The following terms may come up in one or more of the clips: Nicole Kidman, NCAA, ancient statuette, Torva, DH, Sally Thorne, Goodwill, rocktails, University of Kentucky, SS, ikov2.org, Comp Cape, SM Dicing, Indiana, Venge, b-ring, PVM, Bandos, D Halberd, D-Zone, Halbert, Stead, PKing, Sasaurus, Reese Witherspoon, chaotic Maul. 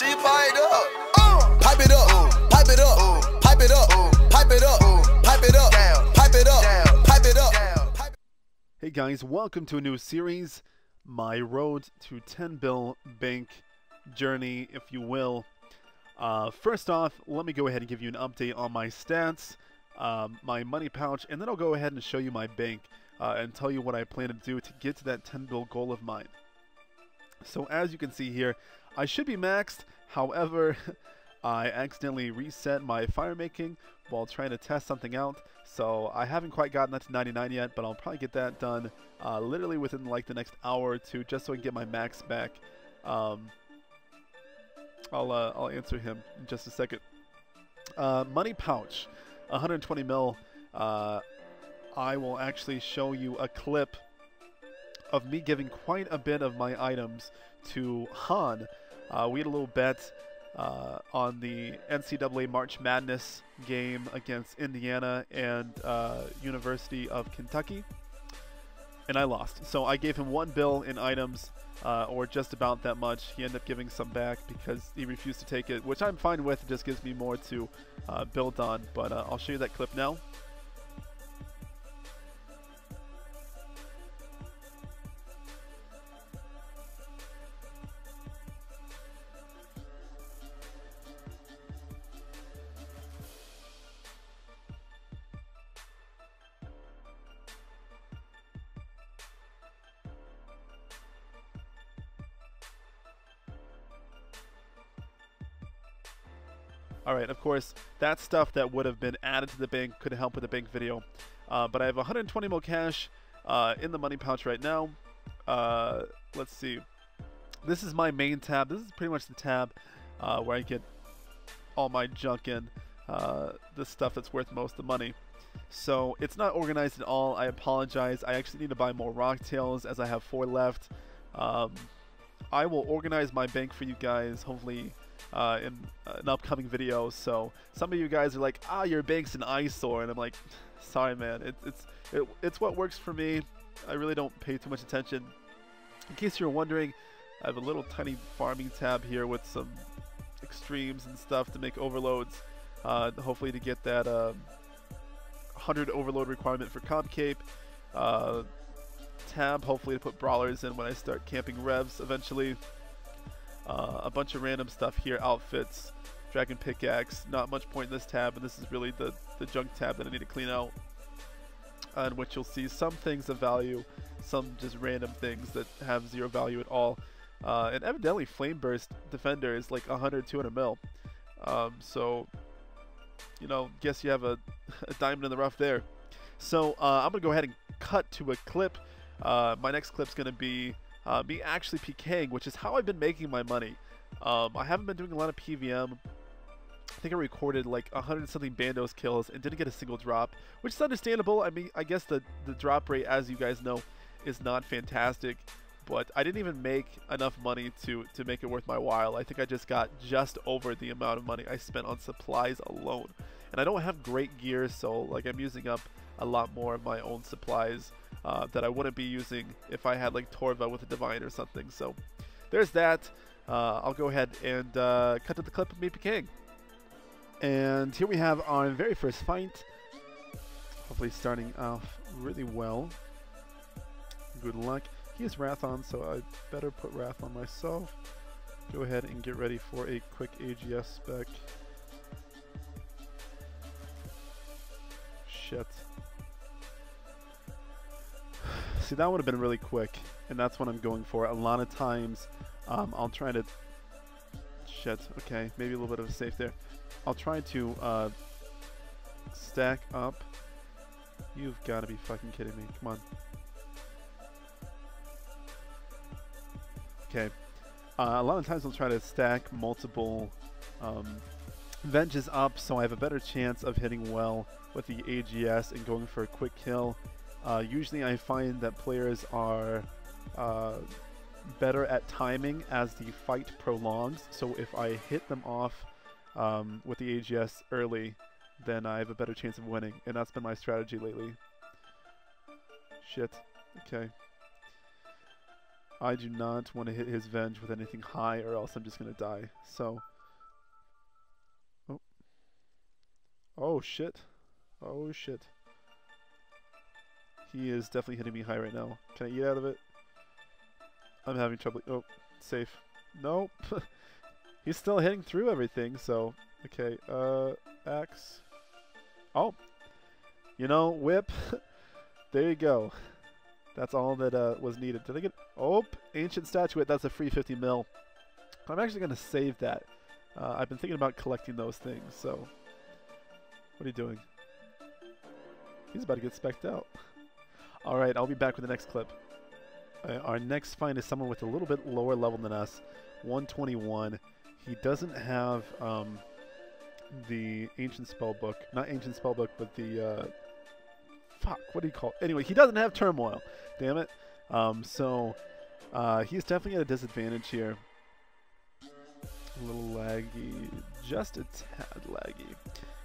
She fired up. Pipe it up. Pipe it up. Pipe it up. Pipe it up. Pipe it up. Pipe it up. Pipe it up. Hey guys, welcome to a new series, my road to 10 bill bank journey, if you will. First off, let me go ahead and give you an update on my stats, my money pouch, and then I'll go ahead and show you my bank and tell you what I plan to do to get to that 10 bill goal of mine. So as you can see here, I should be maxed. However, I accidentally reset my fire making while trying to test something out, so I haven't quite gotten that to 99 yet, but I'll probably get that done literally within like the next hour or two, just so I can get my max back. I'll answer him in just a second. Money pouch, 120 mil. I will actually show you a clip of me giving quite a bit of my items to Han. We had a little bet on the NCAA March Madness game against Indiana and University of Kentucky, and I lost. So I gave him $1 in items, or just about that much. He ended up giving some back because he refused to take it, which I'm fine with. It just gives me more to build on, but I'll show you that clip now. Alright, of course, that stuff that would have been added to the bank could help with the bank video. But I have 120 mil cash in the money pouch right now. Let's see. This is my main tab. This is pretty much the tab where I get all my junk in, the stuff that's worth most of the money. So it's not organized at all. I apologize. I actually need to buy more rocktails as I have 4 left. I will organize my bank for you guys, hopefully, in an upcoming video. So some of you guys are like, ah, your bank's an eyesore, and I'm like, sorry man, it's what works for me. I really don't pay too much attention. In case you're wondering, I have a little tiny farming tab here with some extremes and stuff to make overloads, hopefully to get that 100 overload requirement for Comp Cape tab, hopefully to put brawlers in when I start camping revs eventually. A bunch of random stuff here, outfits, dragon pickaxe, not much point in this tab, and this is really the junk tab that I need to clean out, in which you'll see some things of value, some just random things that have zero value at all, and evidently Flame Burst Defender is like 100, 200 mil, so, you know, guess you have a diamond in the rough there. So I'm going to go ahead and cut to a clip. My next clip's going to be me actually PKing, which is how I've been making my money. I haven't been doing a lot of PVM. I think I recorded like 100-something Bandos kills and didn't get a single drop, which is understandable. I mean, I guess the drop rate, as you guys know, is not fantastic, but I didn't even make enough money to make it worth my while. I think I just got just over the amount of money I spent on supplies alone. And I don't have great gear, so like I'm using up a lot more of my own supplies that I wouldn't be using if I had like Torva with a divine or something. So there's that. I'll go ahead and cut to the clip of me PKing. And here we have our very first fight. Hopefully starting off really well. Good luck. He has Wrath on, so I better put Wrath on myself. Go ahead and get ready for a quick AGS spec. Shit. See, that would have been really quick, and that's what I'm going for. A lot of times, I'll try to... Shit, okay, maybe a little bit of a safe there. I'll try to stack up. You've got to be fucking kidding me. Come on. Okay. A lot of times I'll try to stack multiple... Venge is up, so I have a better chance of hitting well with the AGS and going for a quick kill. Usually I find that players are better at timing as the fight prolongs, so if I hit them off with the AGS early, then I have a better chance of winning, and that's been my strategy lately. Shit. Okay. I do not want to hit his Venge with anything high or else I'm just going to die. So, oh shit. Oh shit. He is definitely hitting me high right now. Can I eat out of it? I'm having trouble. Oh, safe. Nope. He's still hitting through everything, so... Okay, axe. Oh! You know, whip. There you go. That's all that was needed. Did I get... Oh! Ancient statuette. That's a free 50 mil. I'm actually going to save that. I've been thinking about collecting those things, so... What are you doing? He's about to get spec'd out. Alright, I'll be back with the next clip. Our next find is someone with a little bit lower level than us. 121. He doesn't have the ancient spellbook. Not ancient spellbook, but the... fuck, what do you call it? Anyway, he doesn't have turmoil. Damn it. So he's definitely at a disadvantage here. A little laggy. Just a tad laggy.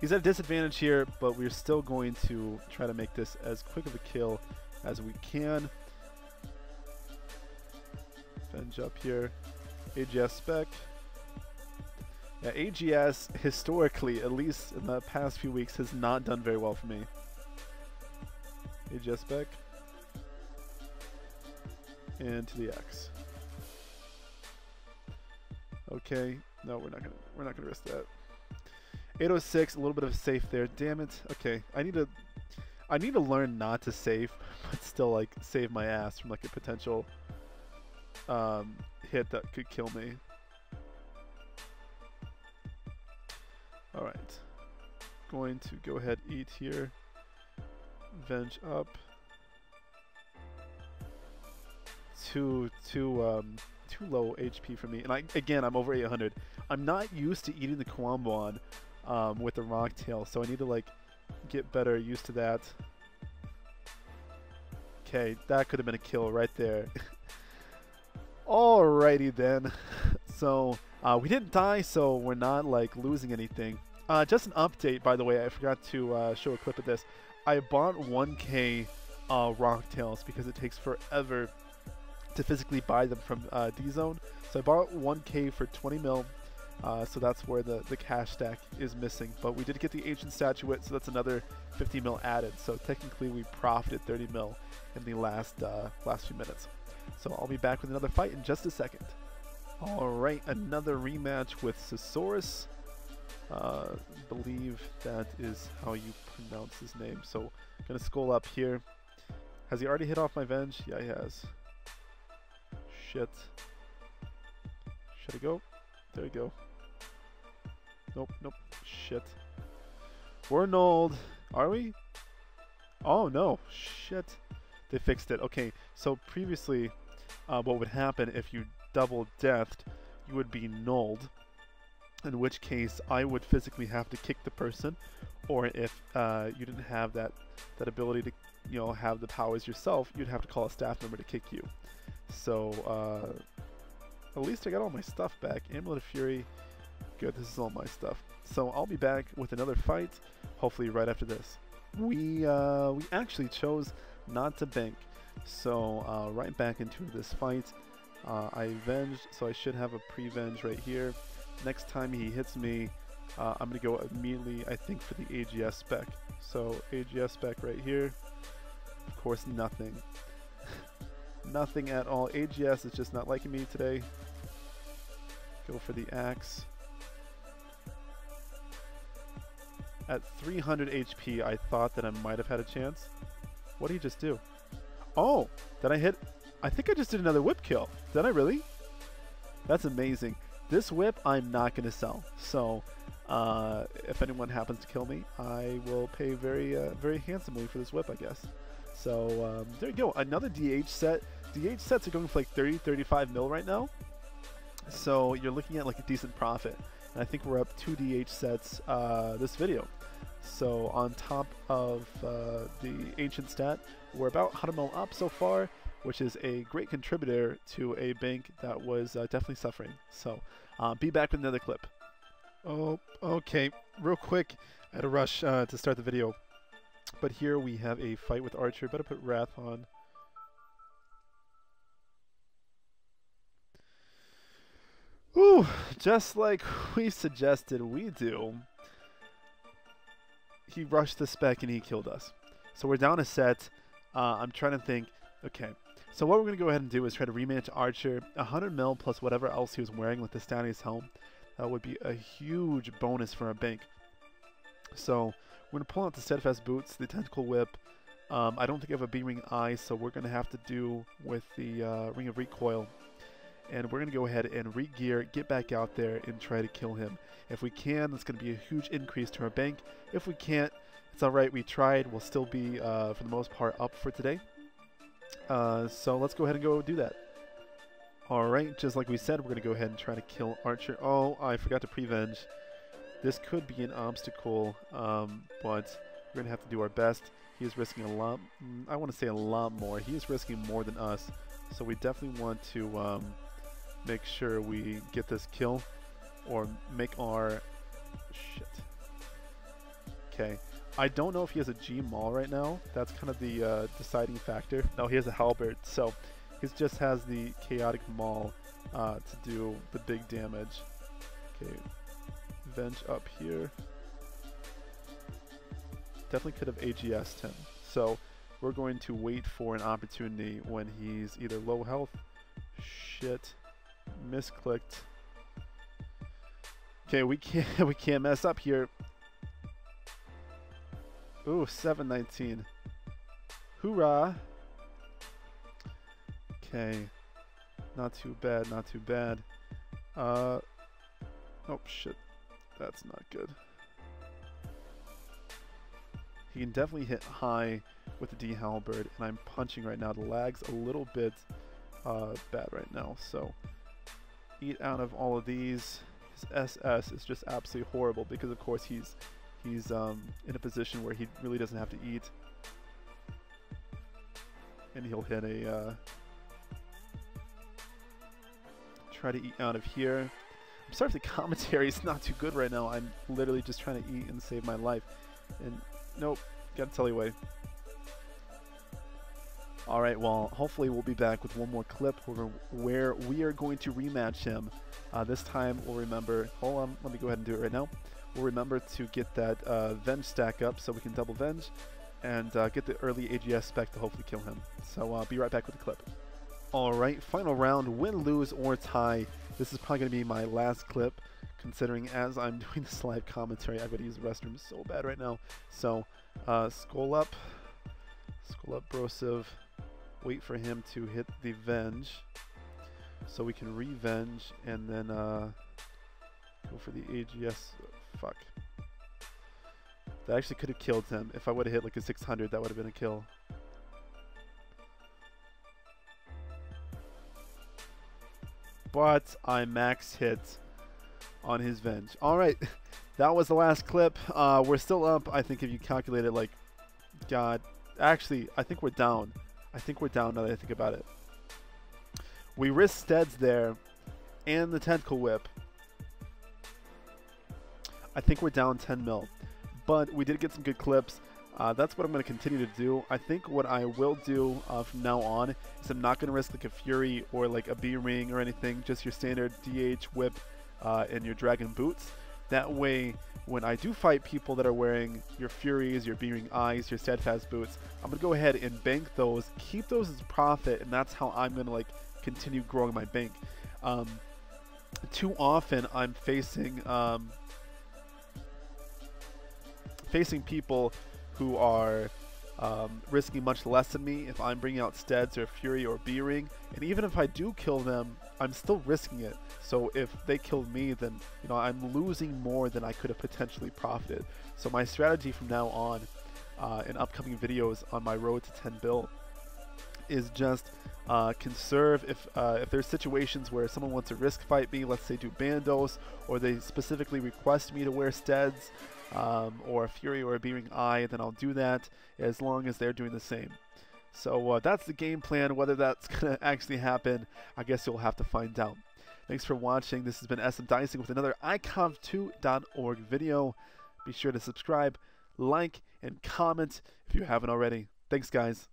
He's at a disadvantage here, but we're still going to try to make this as quick of a kill as we can. Venge up here. AGS spec. Yeah, AGS, historically, at least in the past few weeks, has not done very well for me. AGS spec. And to the axe. Okay. No, we're not gonna risk that. 806, a little bit of a safe there. Damn it. Okay, I need to learn not to save, but still like save my ass from like a potential hit that could kill me. All right, going to go ahead eat here. Venge up. Too low HP for me, and I'm over 800. I'm not used to eating the Kwambon with the rock tail, so I need to like get better used to that. Okay, that could have been a kill right there. Alrighty then. So we didn't die, so we're not like losing anything. Just an update, by the way. I forgot to show a clip of this. I bought 1K rock tails because it takes forever to physically buy them from D-Zone. So I bought 1K for 20 mil. So that's where the cash stack is missing. But we did get the ancient statuette, so that's another 50 mil added. So technically we profited 30 mil in the last few minutes. So I'll be back with another fight in just a second. Alright, another rematch with Sasaurus. Believe that is how you pronounce his name. So I'm going to scroll up here. Has he already hit off my Venge? Yeah, he has. Shit. Should I go? There we go. Nope, nope. Shit. We're annulled. Are we? Oh no. Shit. They fixed it. Okay, so previously, what would happen if you double deathed, you would be nulled. In which case, I would physically have to kick the person, or if you didn't have that ability to, you know, have the powers yourself, you'd have to call a staff member to kick you. So, at least I got all my stuff back. Amulet of Fury. Good, this is all my stuff. So I'll be back with another fight, hopefully right after this. We actually chose not to bank. So right back into this fight. I venged, so I should have a pre-venge right here. Next time he hits me, I'm going to go immediately, I think, for the AGS spec. So AGS spec right here. Of course, nothing. Nothing at all. AGS is just not liking me today. Go for the axe. At 300 HP, I thought that I might have had a chance. What did he just do? Oh, did I hit? I think I just did another whip kill. Did I really? That's amazing. This whip I'm not going to sell. So if anyone happens to kill me, I will pay very, very handsomely for this whip, I guess. So there you go, another DH set. DH sets are going for like 30, 35 mil right now. So you're looking at like a decent profit. And I think we're up 2 DH sets this video. So on top of the ancient stat, we're about 100 mil up so far, which is a great contributor to a bank that was definitely suffering. So be back with another clip. Oh, okay, real quick, I had a rush to start the video. But here we have a fight with Archer. Better put Wrath on. Whew, just like we suggested we do, he rushed the spec and he killed us. So we're down a set. I'm trying to think. Okay, so what we're going to go ahead and do is try to rematch Archer. 100 mil plus whatever else he was wearing with the Stannis helm. That would be a huge bonus for our bank. So we're going to pull out the steadfast boots, the tentacle whip. I don't think I have a b-ring eye, so we're going to have to do with the ring of recoil. And we're going to go ahead and re-gear, get back out there, and try to kill him. If we can, that's going to be a huge increase to our bank. If we can't, it's all right. We tried. We'll still be, for the most part, up for today. So let's go ahead and go do that. All right, just like we said, we're going to go ahead and try to kill Archer. Oh, I forgot to pre-venge. This could be an obstacle, but we're going to have to do our best. He is risking a lot. I want to say a lot more. He is risking more than us, so we definitely want to... make sure we get this kill or make our shit. Okay, I don't know if he has a G Maul right now. That's kind of the deciding factor. No, he has a Halbert, so he just has the chaotic Maul to do the big damage. Okay, Venge up here. Definitely could have AGS'd him. So we're going to wait for an opportunity when he's either low health. Shit. Misclicked. Okay, we can't mess up here. Ooh, 719. Hoorah. Okay. Not too bad, not too bad. Oh shit. That's not good. He can definitely hit high with the D Halberd, and I'm punching right now. The lag's a little bit bad right now, so eat out of all of these. His SS is just absolutely horrible because of course he's in a position where he really doesn't have to eat, and he'll hit a try to eat out of here. I'm sorry if the commentary is not too good right now. I'm literally just trying to eat and save my life, and nope, gotta tell you away. Alright, well, hopefully we'll be back with one more clip where we are going to rematch him. This time we'll remember, hold on, let me go ahead and do it right now. We'll remember to get that Venge stack up so we can double Venge and get the early AGS spec to hopefully kill him. So be right back with the clip. Alright, final round, win, lose, or tie. This is probably going to be my last clip, considering as I'm doing this live commentary, I've got to use the restroom so bad right now. So, scroll up, Brosiv. Wait for him to hit the Venge so we can revenge and then go for the AGS. Fuck. That actually could have killed him. If I would have hit like a 600, that would have been a kill. But I max hit on his Venge. Alright, that was the last clip. We're still up. I think if you calculate it, like, God. Actually, I think we're down. I think we're down now that I think about it. We risk Steads there and the Tentacle Whip. I think we're down 10 mil. But we did get some good clips. That's what I'm going to continue to do. I think what I will do from now on is I'm not going to risk like a Fury or like a B-Ring or anything. Just your standard DH Whip and your Dragon Boots. That way, when I do fight people that are wearing your Furies, your B-Ring Eyes, your Steadfast Boots, I'm going to go ahead and bank those, keep those as profit, and that's how I'm going to like continue growing my bank. Too often, I'm facing people who are risking much less than me if I'm bringing out Steads or Fury or B-Ring, and even if I do kill them, I'm still risking it. So if they killed me, then you know I'm losing more than I could have potentially profited. So my strategy from now on in upcoming videos on my road to 10 bill is just conserve. If there's situations where someone wants to risk fight me, let's say do Bandos, or they specifically request me to wear Steads or a Fury or a B-Ring Eye, then I'll do that as long as they're doing the same. So that's the game plan. Whether that's going to actually happen, I guess you'll have to find out. Thanks for watching. This has been SM Dicing with another ikov2.org video. Be sure to subscribe, like, and comment if you haven't already. Thanks, guys.